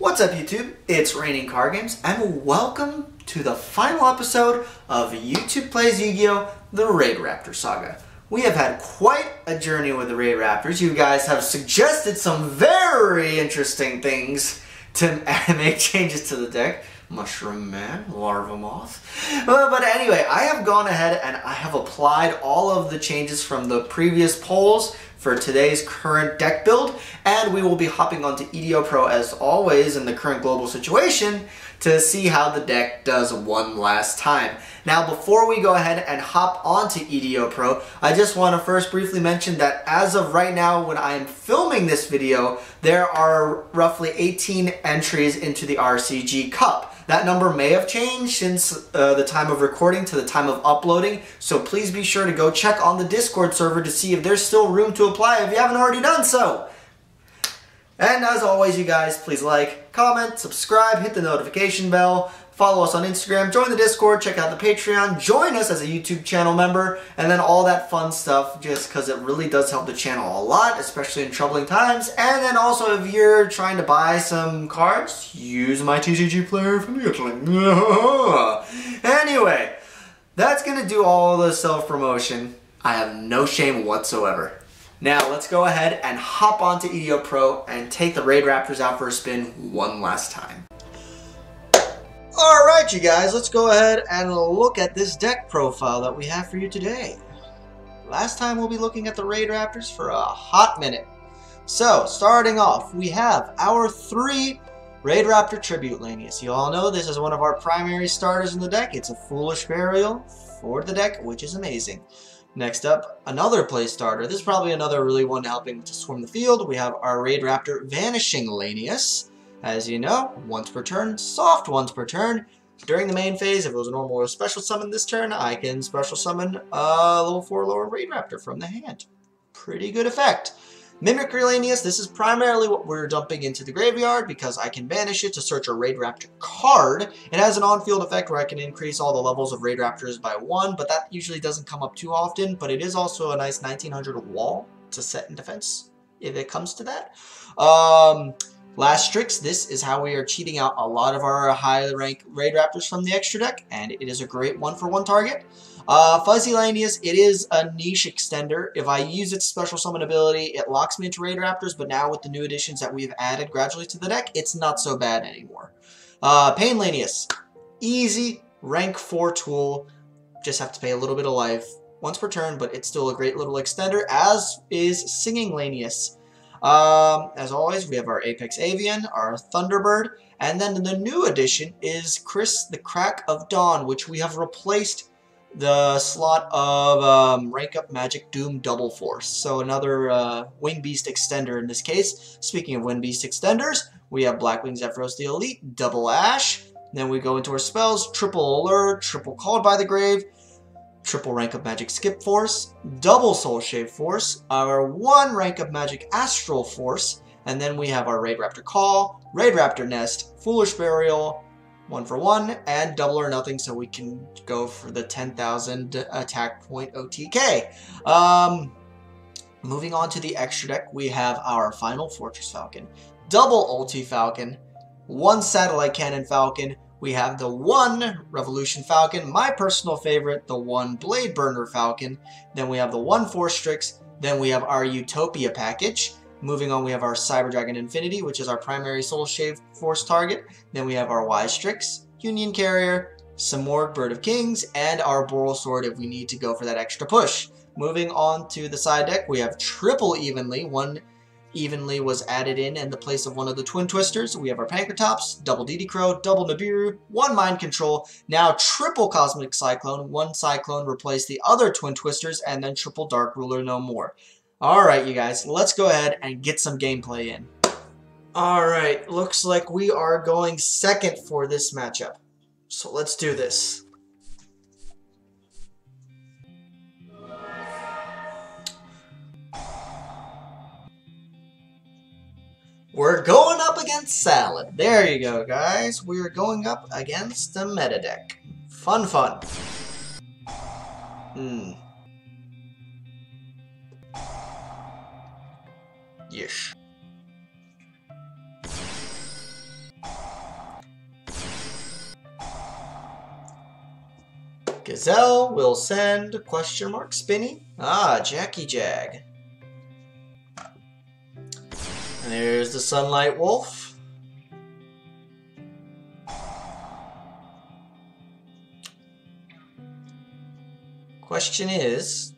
What's up YouTube? It's Raining Card Games and welcome to the final episode of YouTube Plays Yu-Gi-Oh! The Raidraptor Saga. We have had quite a journey with the Raidraptors. You guys have suggested some very interesting things to make changes to the deck. Mushroom Man, Larva Moth. But anyway, I have gone ahead and I have applied all of the changes from the previous polls for today's current deck build, and we will be hopping onto EDO Pro as always in the current global situation to see how the deck does one last time. Now before we go ahead and hop onto EDO Pro, I just want to first briefly mention that as of right now when I am filming this video, there are roughly 18 entries into the RCG Cup. That number may have changed since the time of recording to the time of uploading, so please be sure to go check on the Discord server to see if there's still room to apply if you haven't already done so. And as always you guys, please like, comment, subscribe, hit the notification bell, follow us on Instagram, join the Discord, check out the Patreon, join us as a YouTube channel member, and then all that fun stuff just because it really does help the channel a lot, especially in troubling times. And then also if you're trying to buy some cards, use my TCG player from the Anyway, that's going to do all the self-promotion. I have no shame whatsoever. Now let's go ahead and hop onto EDO Pro and take the Raidraptors out for a spin one last time. Alright you guys, let's go ahead and look at this deck profile that we have for you today. Last time we'll be looking at the Raidraptors for a hot minute. So starting off, we have our three Raidraptor Tribute Lanius. You all know this is one of our primary starters in the deck. It's a Foolish Burial for the deck, which is amazing. Next up, another play starter. This is probably another really one helping to swarm the field. We have our Raidraptor Vanishing Lanius. As you know, once per turn, soft once per turn. During the main phase, if it was a normal or special summon this turn, I can special summon a level 4 lower Raidraptor from the hand. Pretty good effect. Mimicry Lanius, this is primarily what we're dumping into the graveyard because I can banish it to search a Raidraptor card. It has an on-field effect where I can increase all the levels of Raidraptors by 1, but that usually doesn't come up too often, but it is also a nice 1900 wall to set in defense if it comes to that. Last Strix, this is how we are cheating out a lot of our high rank Raidraptors from the extra deck, and it is a great 1-for-1 target. Fuzzy Lanius, it is a niche extender. If I use its special summon ability, it locks me into Raidraptors, but now with the new additions that we've added gradually to the deck, it's not so bad anymore. Pain Lanius, easy rank 4 tool, just have to pay a little bit of life once per turn, but it's still a great little extender, as is Singing Lanius. As always, we have our Apex Avian, our Thunderbird, and then the new addition is Chris the Crack of Dawn, which we have replaced the slot of Rank-Up-Magic Doom Double Force. So another Wing Beast extender in this case. Speaking of Wing Beast extenders, we have Blackwing Zephyros the Elite, Double Ash. Then we go into our spells, Triple Allure, Triple Called by the Grave, Triple Rank-Up-Magic Skip Force, Double Soul Shave Force, our one Rank-Up-Magic Astral Force, and then we have our Raidraptor Call, Raidraptor Nest, Foolish Burial, 1-for-1, and Double or Nothing, so we can go for the 10,000 attack point OTK. Moving on to the extra deck, we have our Final Fortress Falcon, Double Ulti Falcon, one Satellite Cannon Falcon. We have the one Revolution Falcon, my personal favorite, the one Blade Burner Falcon. Then we have the one Force Strix. Then we have our Utopia package. Moving on, we have our Cyber Dragon Infinity, which is our primary Soul Shave Force target. Then we have our Wise Strix, Union Carrier, some more Bird of Kings, and our Borrelsword if we need to go for that extra push. Moving on to the side deck, we have triple Evenly. One Evenly was added in the place of one of the Twin Twisters. We have our Pankratops, double DD Crow, double Nibiru, one Mind Control, now triple Cosmic Cyclone, one Cyclone replaced the other Twin Twisters, and then triple Dark Ruler no more. Alright you guys, let's go ahead and get some gameplay in. Alright, looks like we are going second for this matchup. So let's do this. We're going up against Salad. There you go, guys. We're going up against the meta deck. Fun, fun. Yeesh. Gazelle will send question mark Spinny. Ah, Jackie Jag. And there's the Sunlight Wolf. Question is,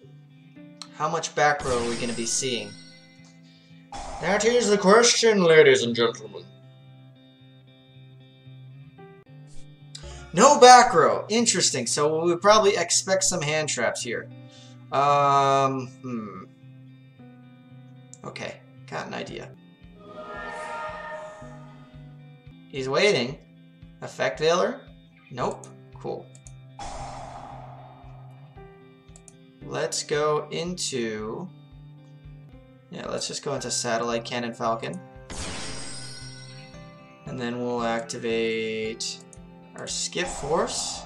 how much back row are we going to be seeing? That is the question, ladies and gentlemen. No back row. Interesting. So we would probably expect some hand traps here. Okay. Got an idea. He's waiting. Effect Veiler? Nope. Cool. Let's go into... yeah, let's just go into Satellite Cannon Falcon. And then we'll activate... our Skip Force.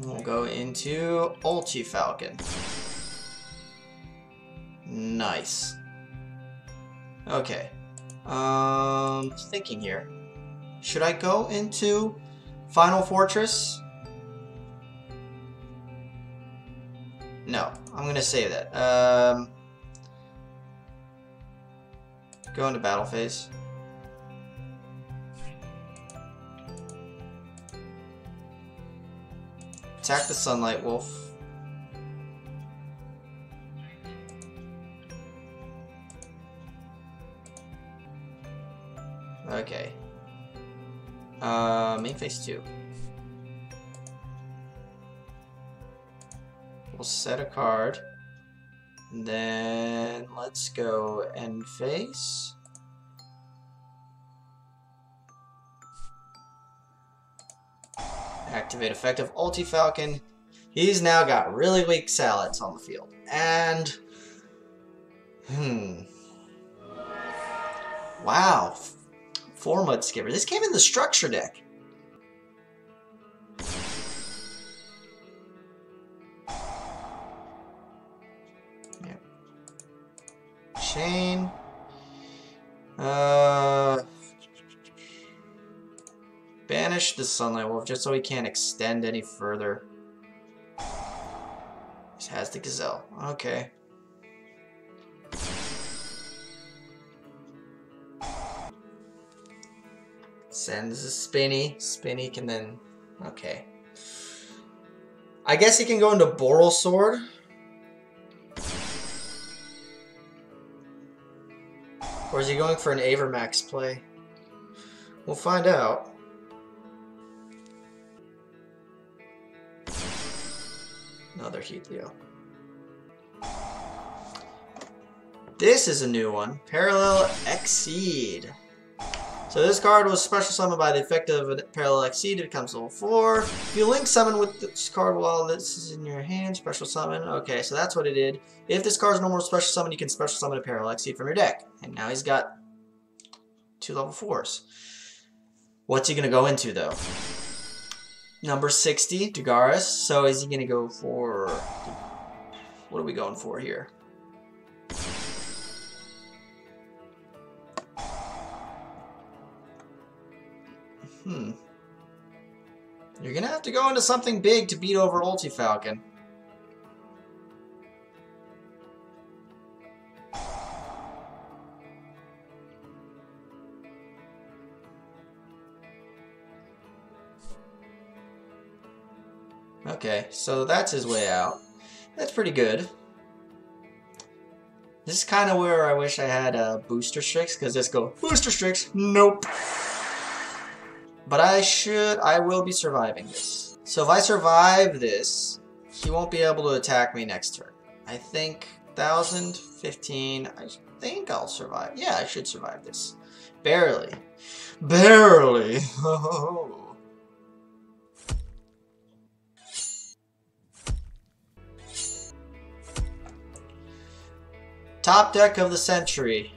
We'll go into Ulti Falcon. Nice. Okay. Thinking here. Should I go into Final Fortress? No, I'm gonna save that. Go into Battle Phase. Attack the Sunlight Wolf. Okay. Main phase 2. We'll set a card. And then let's go end phase. Activate effect of Ulti Falcon. He's now got really weak salads on the field. And... wow. 4 Mud Skipper. This came in the structure deck. Yep. Chain. Banish the Sunlight Wolf just so he can't extend any further. This has the Gazelle. Okay. Sends a Spinny. Spinny can then... okay. I guess he can go into Borrelsword. Or is he going for an Avermax play? We'll find out. Another Heathleo. This is a new one. Parallel X Seed. So this card was special summoned by the effect of a Parallel X Seed. It becomes level 4. If you link summon with this card while this is in your hand, special summon. Okay, so that's what it did. If this card is no more special summon, you can special summon a Parallel X Seed from your deck. And now he's got 2 level 4s. What's he going to go into, though? Number 60, Dugaris. So is he going to go for... what are we going for here? You're going to have to go into something big to beat over Ulti Falcon. Okay, so that's his way out. That's pretty good. This is kind of where I wish I had a Booster Strix, because just go, Booster Strix, nope. But I will be surviving this. So if I survive this, he won't be able to attack me next turn. I think 1015, I think I'll survive. Yeah, I should survive this. Barely. Barely. Top deck of the century.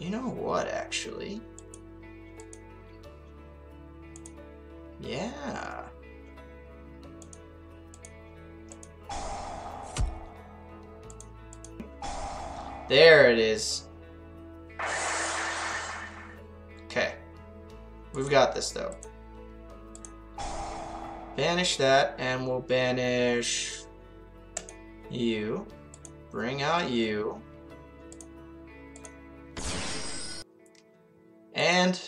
You know what, actually? Yeah. There it is. We've got this though. Banish that, and we'll banish you. Bring out you. And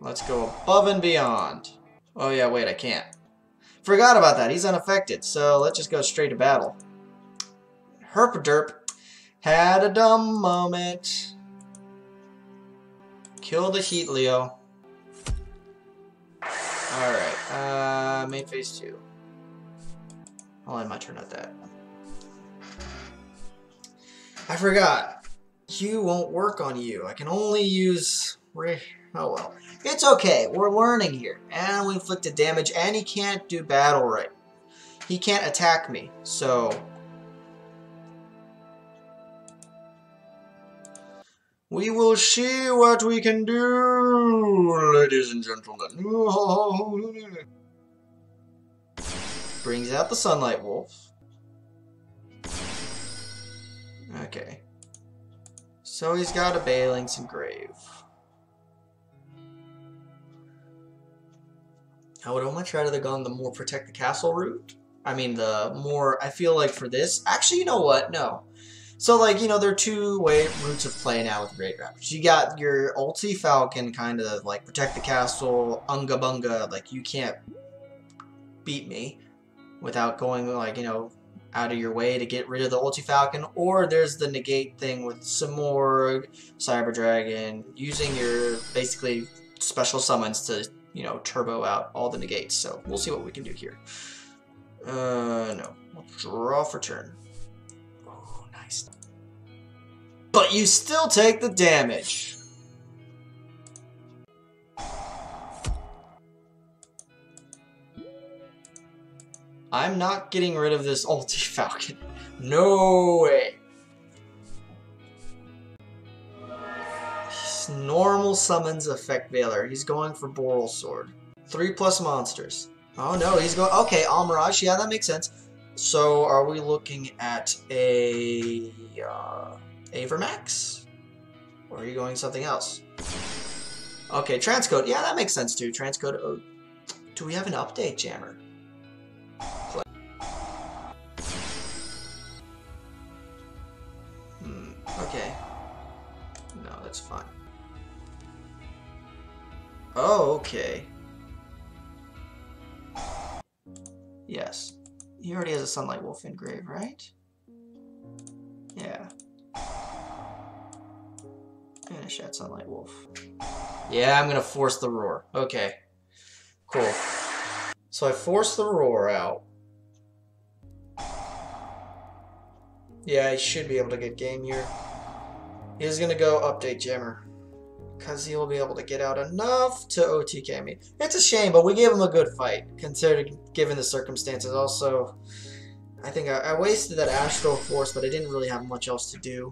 let's go above and beyond. Oh yeah, wait, I can't. Forgot about that. He's unaffected, so let's just go straight to battle. Herp-derp. Had a dumb moment. Kill the Heat Leo. Alright, main phase 2. I'll end my turn at that. I forgot. You won't work on you. I can only use... Oh well. It's okay. We're learning here. And we inflicted damage, and he can't do battle right. He can't attack me, so... We will see what we can do, ladies and gentlemen. Brings out the Sunlight Wolf. Okay. So he's got a Baling's Engrave. I would have much rather gone the more protect the castle route. I mean, the more, I feel like for this. Actually, you know what? No. So, like, you know, there are two-way routes of play now with Raidraptors. You got your ulti Falcon, kind of, like, protect the castle, unga bunga, like, you can't beat me without going, like, you know, out of your way to get rid of the ulti Falcon. Or there's the negate thing with Samorg, Cyber Dragon, using your, basically, special summons to, you know, turbo out all the negates. So, we'll see what we can do here. No. We'll draw for turn. But you still take the damage. I'm not getting rid of this ulti Falcon. No way. His normal summons Effect Veiler. He's going for Borrelsword. 3+ monsters. Oh no, he's going. Okay, Almirage. Yeah, that makes sense. So, are we looking at a Avermax? Or are you going something else? Okay, Transcode. Yeah, that makes sense too. Transcode. Oh, do we have an Update Jammer? Play. Okay. No, that's fine. Oh, okay. Yes. He already has a Sunlight Wolf Engrave, right? Yeah. Finish that Sunlight Wolf. Yeah, I'm gonna force the Roar. Okay. Cool. So I force the Roar out. Yeah, I should be able to get game here. He's gonna go Update Jammer. Because he'll be able to get out enough to OTK me. It's a shame, but we gave him a good fight, considering given the circumstances. Also, I think I wasted that Astral Force, but I didn't really have much else to do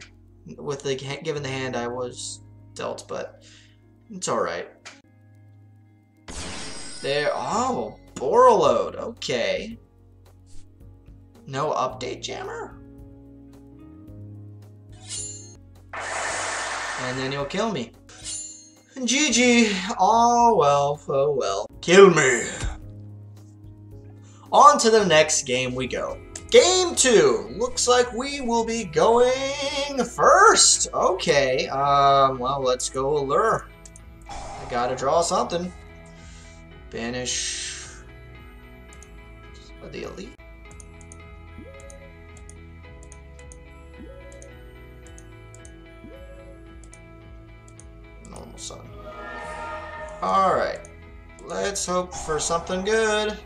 with the given the hand I was dealt, but it's alright. There. Oh, Borrelode. Okay. No Update Jammer? And then he'll kill me. GG. Oh well, oh well. Kill me. On to the next game we go. Game 2. Looks like we will be going first. Okay. Well, let's go Allure. I gotta draw something. Banish the Elite. Normal summon. Alright. Let's hope for something good.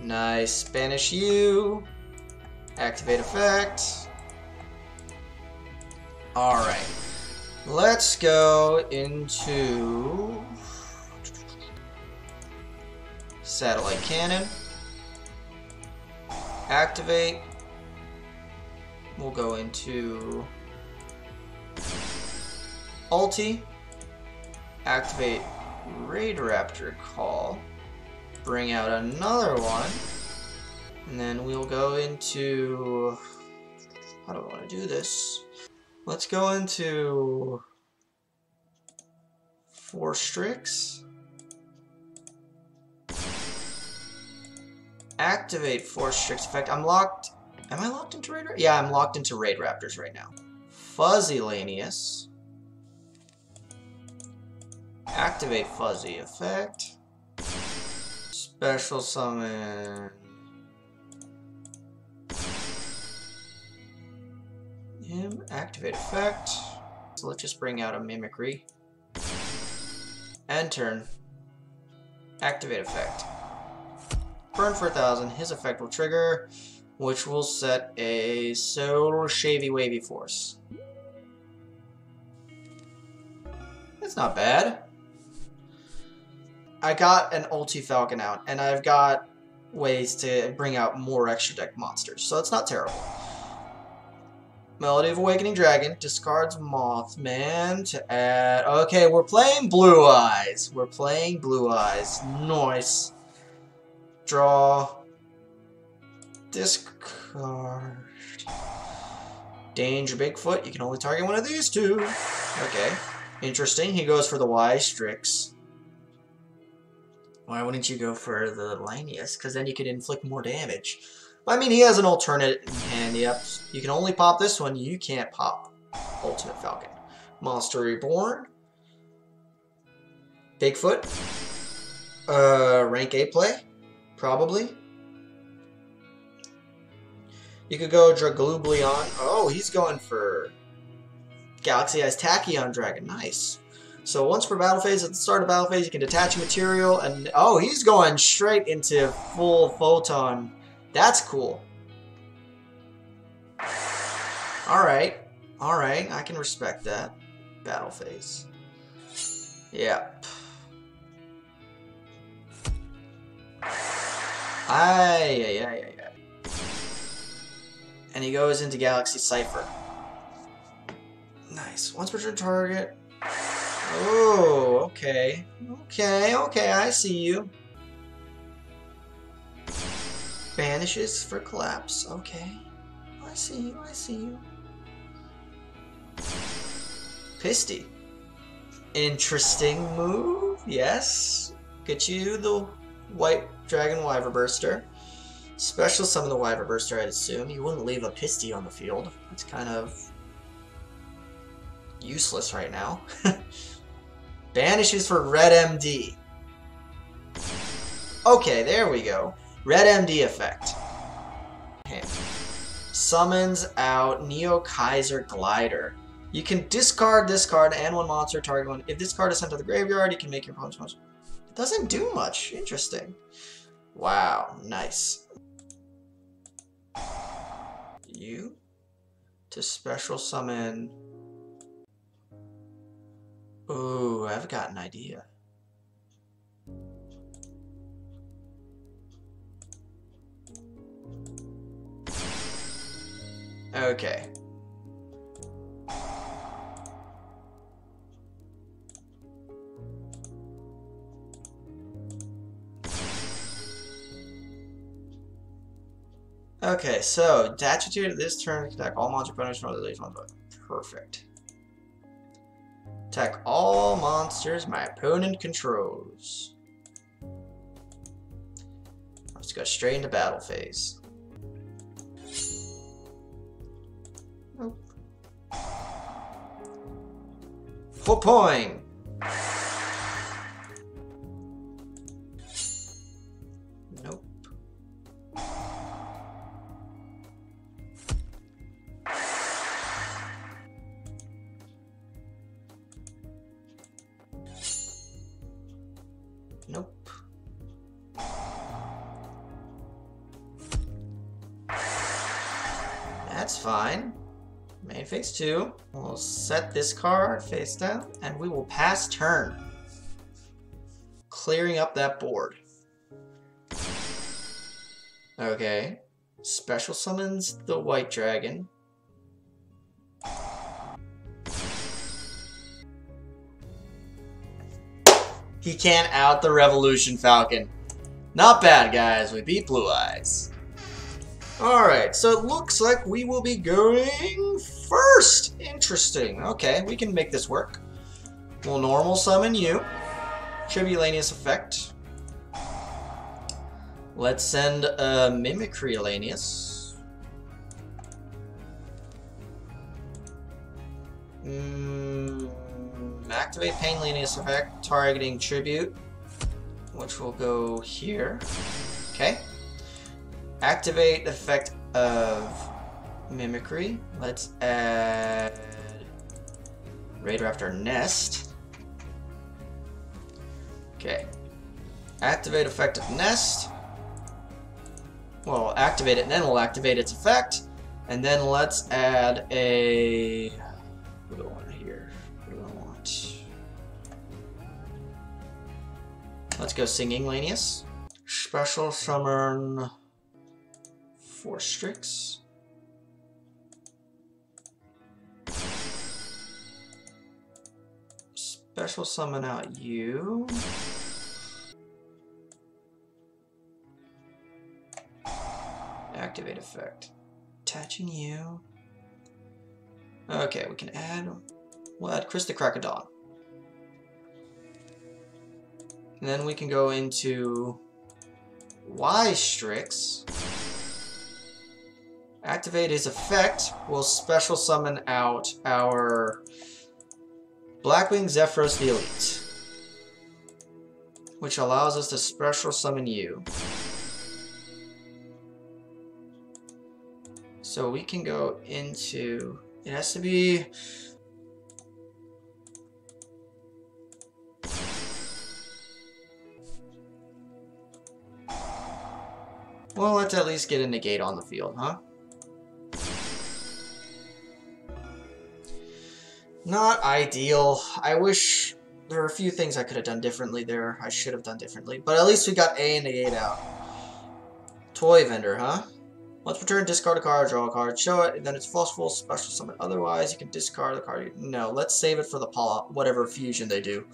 Nice. Banish you. Activate effect. Alright. Let's go into... Satellite Cannon. Activate. We'll go into... Ulti, activate Raidraptor Call, bring out another one, and then we'll go into, how do I want to do this? Let's go into Force Strix. Activate Force Strix effect. I'm locked. Am I locked into Raidraptors? Yeah, I'm locked into Raidraptors right now. Fuzzy Lanius. Activate Fuzzy effect. Special summon. Him. Activate effect. So let's just bring out a Mimicry. End turn. Activate effect. Burn for 1,000. His effect will trigger, which will set a Soul Shavy Wavy Force. That's not bad. I got an Ulti Falcon out, and I've got ways to bring out more extra deck monsters, so it's not terrible. Melody of Awakening Dragon discards Mothman to add... Okay, we're playing Blue Eyes. We're playing Blue Eyes. Nice. Draw. Discard. Danger Bigfoot. You can only target one of these two. Okay. Interesting. He goes for the Wise Strix. Why wouldn't you go for the Lanius? Because then you could inflict more damage. I mean, he has an alternate in hand. Yep. You can only pop this one. You can't pop Ultimate Falcon. Monster Reborn. Bigfoot. Rank A play. Probably. You could go Draglublion. Oh, he's going for Galaxy Eyes Tachyon Dragon. Nice. So once per battle phase, at the start of battle phase, you can detach a material and... Oh, he's going straight into full Photon. That's cool. Alright. Alright, I can respect that. Battle phase. Yep. Ay. And he goes into Galaxy Cypher. Nice. Once per turn target. Oh, okay. Okay, I see you. Banishes for collapse. Okay. I see you. Pisty. Interesting move. Yes. Get you the White Dragon Wyverburster. Special summon the Wyverburster, I'd assume. You wouldn't leave a Pisty on the field. It's kind of useless right now. Banishes for Red MD. Okay, there we go. Red MD effect. Okay. Summons out Neo Kaiser Glider. You can discard this card and one monster, target one. If this card is sent to the graveyard, you can make your opponent's monster. It doesn't do much. Interesting. Wow, nice. You to special summon. Ooh, I've got an idea. Okay. Okay, so Datitude this turn, attack all monster opponents from the least one. Perfect. Attack all monsters my opponent controls. Let's go straight into battle phase. Nope. Popoing! Nope. Nope. That's fine. Main phase 2. We'll set this card face down, and we will pass turn. Clearing up that board. Okay. Special summons the White Dragon. He can't out the Revolution Falcon. Not bad, guys. We beat Blue Eyes. Alright, so it looks like we will be going first. Interesting. Okay, we can make this work. We'll normal summon you. Tribute Lanius effect. Let's send a Mimicry Lanius. Activate Pain Lanius effect, targeting Tribute, which will go here. Okay. Activate effect of Mimicry. Let's add Raidraptor Nest. Okay. Activate effect of Nest. Well, activate it and then we'll activate its effect. And then let's add a... What do I want here? What do I want? Let's go Singing Lanius. Special summon Force Strix. Special summon out you. Activate effect. Attaching you. Okay, we can add. We'll add Chris the Crack of Dawn. And then we can go into Wise Strix. Activate his effect. We'll special summon out our Blackwing Zephyros the Elite, which allows us to special summon you. So we can go into, it has to be, well, let's at least get a negate on the field, huh? Not ideal. I wish there were a few things I could have done differently there. I should have done differently. But at least we got a negate out. Toy vendor, huh? Once returned, discard a card, draw a card, show it, and then it's false full special summon. Otherwise, you can discard the card. No, let's save it for the polyp, whatever fusion they do.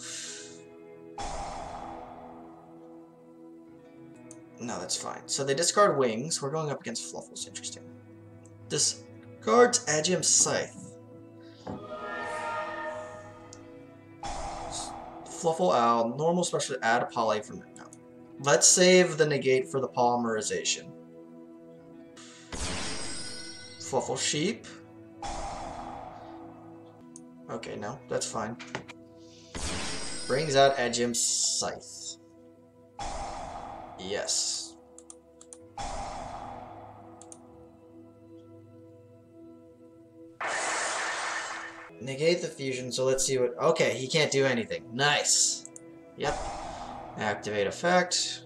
No, that's fine. So they discard wings. We're going up against Fluffles. Interesting. Discards Aegis Scythe. Fluffle out, normal special, add a poly from it. No. Let's save the negate for the polymerization. Fluffle sheep. Okay, no, that's fine. Brings out Aegis Scythe. Yes. Negate the fusion, so let's see what... Okay, he can't do anything. Nice. Yep. Activate effect.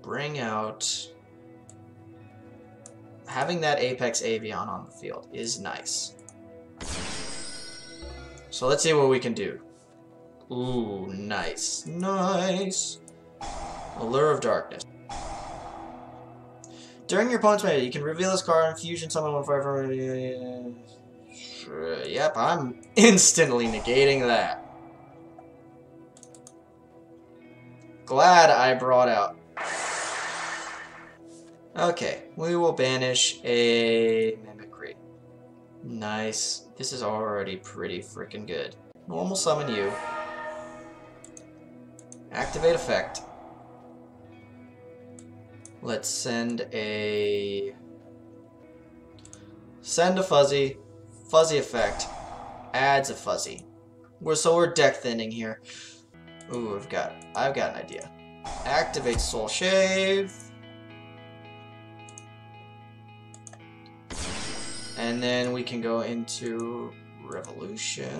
Bring out... Having that Apex Avian on the field is nice. So let's see what we can do. Ooh, nice. Nice. Allure of Darkness. During your opponent's melee, you can reveal this card and fusion summon one forever. Yep, I'm instantly negating that. Glad I brought out. Okay, we will banish a Mimicry. Nice. This is already pretty freaking good. Normal summon you. Activate effect. Let's send a... Send a Fuzzy. Fuzzy effect adds a Fuzzy. So we're deck thinning here. Ooh, I've got an idea. Activate Soul Shave, and then we can go into Revolution.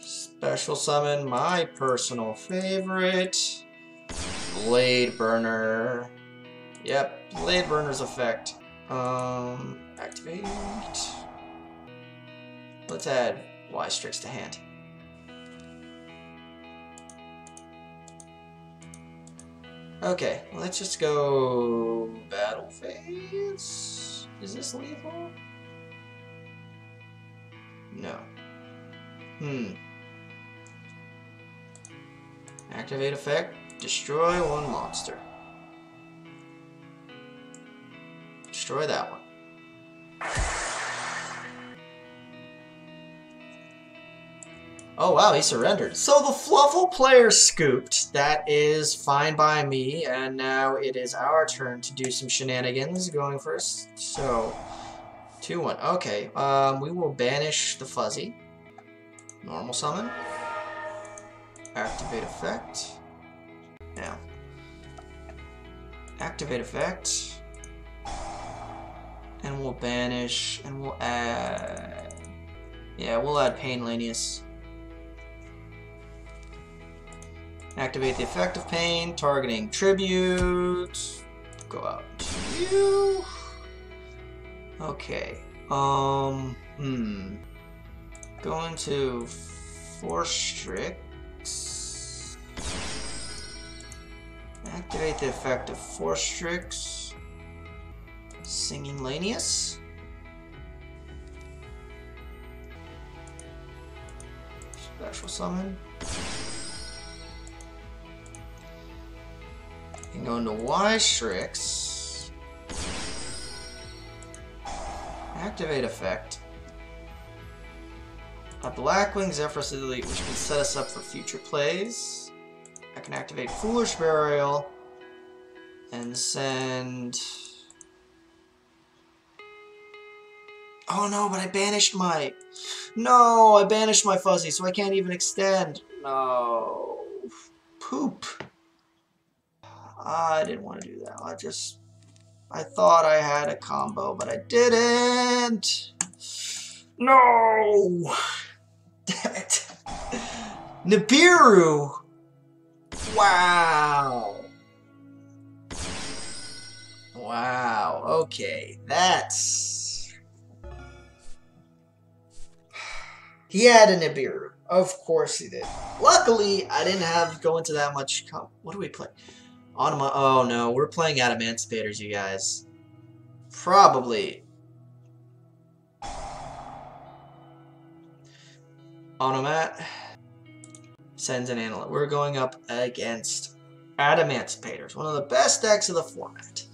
Special summon my personal favorite, Blade Burner. Yep, Blade Burner's effect. Activate. Let's add Wise Strix to hand. Okay, let's just go battle phase. Is this lethal? No. Activate effect, destroy one monster. Destroy that one. Oh wow, he surrendered. So the Fluffle player scooped. That is fine by me. And now it is our turn to do some shenanigans. Going first. So 2-1. Okay. We will banish the Fuzzy. Normal summon. Activate effect. Now. Activate effect. And we'll banish. And we'll add. Yeah, we'll add Pain Lanius. Activate the effect of Pain, targeting Tribute. Go out to you. Okay. Going to Force Strix. Activate the effect of Force Strix. Singing Lanius. Special summon. And going to Wise Strix. Activate effect. A Blackwing Zephyros the Elite, which can set us up for future plays. I can activate Foolish Burial and send. Oh no, but I banished my. No, I banished my Fuzzy, so I can't even extend. No. Poop. I didn't want to do that. I thought I had a combo, but I didn't. No! Damn it. Nibiru! Wow. Wow. Okay. That's... He had a Nibiru. Of course he did. Luckily, I didn't have to go into that much... What do we play? Oh no, we're playing out Emancipators, you guys. Probably. Automat sends an analyst. We're going up against at Emancipators, one of the best decks of the format.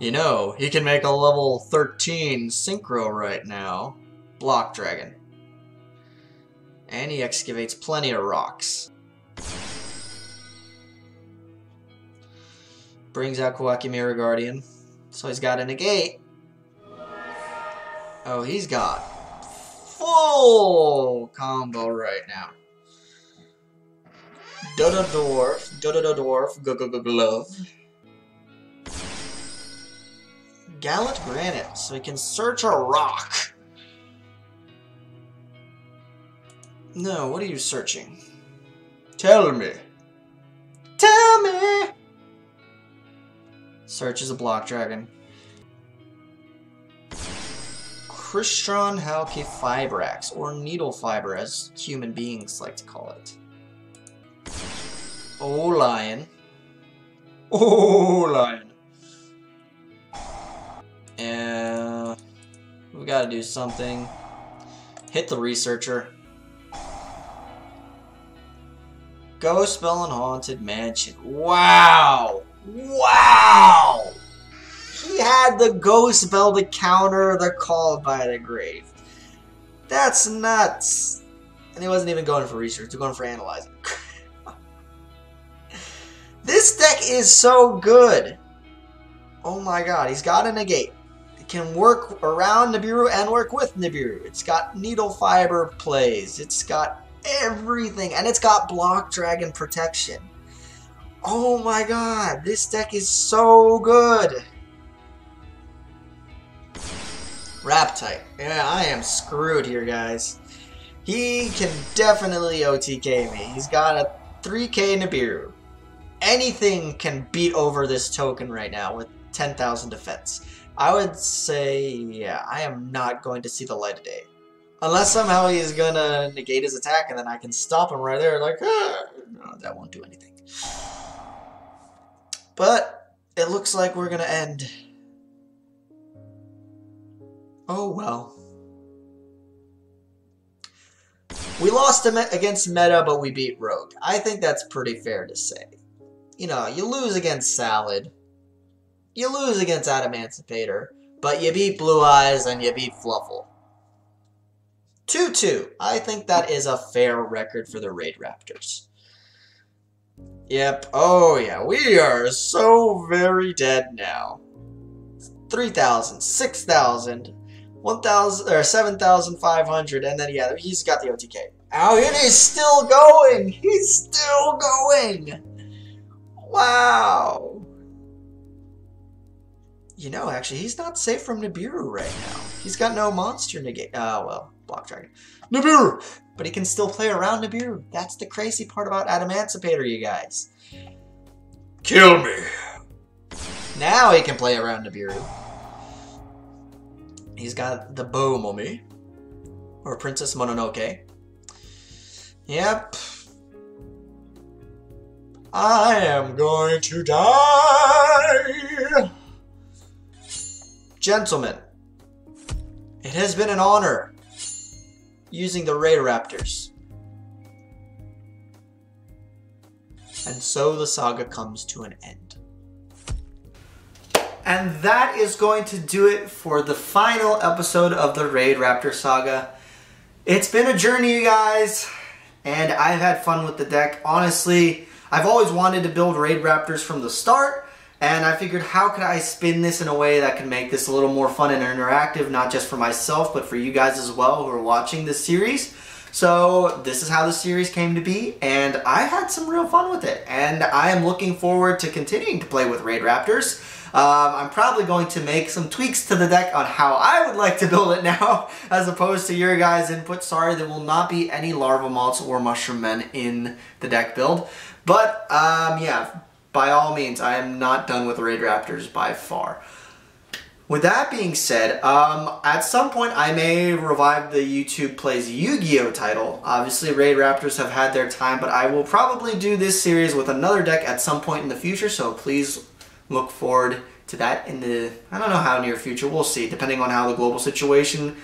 You know, he can make a level 13 synchro right now. Block Dragon. And he excavates plenty of rocks. Brings out Kawaki Mirror Guardian. So he's got a negate. Oh, he's got full combo right now. Dodo Dwarf, Go Glove. Gallant Granite, so he can search a rock. No, what are you searching? Tell me. Tell me! Search is a Block Dragon. Crystron Halki Fibrax, or Needle Fiber as human beings like to call it. Oh, Lion. Oh, Lion. And we gotta do something. Hit the Researcher. Ghost Spell and Haunted Mansion. Wow! Wow! He had the Ghost Spell to counter the Call by the Grave. That's nuts! And he wasn't even going for research, he was going for analyzing. This deck is so good! Oh my god, he's got a negate. It can work around Nibiru and work with Nibiru. It's got Needle Fiber plays, it's got everything, and it's got Block Dragon protection. Oh my god, this deck is so good. Raptite. Yeah, I am screwed here, guys. He can definitely OTK me. He's got a 3k Nibiru. Anything can beat over this token right now with 10,000 defense. I would say, yeah, I am not going to see the light of day. Unless somehow he's gonna negate his attack and then I can stop him right there, like, ah, no, that won't do anything. But it looks like we're gonna end. Oh well. We lost against Meta, but we beat Rogue. I think that's pretty fair to say. You know, you lose against Salad. You lose against Adamancipator. But you beat Blue Eyes and you beat Fluffle. 2-2. I think that is a fair record for the Raidraptors. Yep. Oh, yeah. We are so very dead now. 3,000, 6,000, 1,000, or 7,500, and then, yeah, he's got the OTK. Oh, it is still going! He's still going! Wow! You know, actually, he's not safe from Nibiru right now. He's got no monster negate. Oh, well, Block Dragon. Nibiru! But he can still play around Nibiru. That's the crazy part about Adamancipator, you guys. Kill me! Now he can play around Nibiru. He's got the Bow Mummy. Or Princess Mononoke. Yep. I am going to die! Gentlemen, it has been an honor using the Raidraptors. And so the saga comes to an end. And that is going to do it for the final episode of the Raidraptor saga. It's been a journey, you guys, and I've had fun with the deck. Honestly, I've always wanted to build Raidraptors from the start, and I figured how could I spin this in a way that can make this a little more fun and interactive, not just for myself, but for you guys as well who are watching this series. So this is how the series came to be, and I had some real fun with it, and I am looking forward to continuing to play with Raidraptors. I'm probably going to make some tweaks to the deck on how I would like to build it now as opposed to your guys' input. Sorry, there will not be any larva malts or mushroom men in the deck build. But yeah, by all means, I am not done with Raidraptors by far. With that being said, at some point I may revive the YouTube Plays Yu-Gi-Oh title. Obviously, Raidraptors have had their time, but I will probably do this series with another deck at some point in the future, so please look forward to that in the, I don't know how near future, we'll see, depending on how the global situation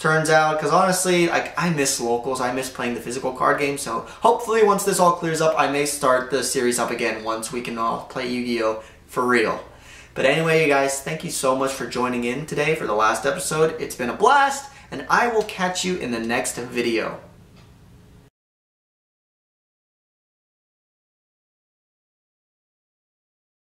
turns out, because honestly, like, I miss locals, I miss playing the physical card game, so hopefully once this all clears up, I may start the series up again once we can all play Yu-Gi-Oh! For real. But anyway, you guys, thank you so much for joining in today for the last episode. It's been a blast, and I will catch you in the next video.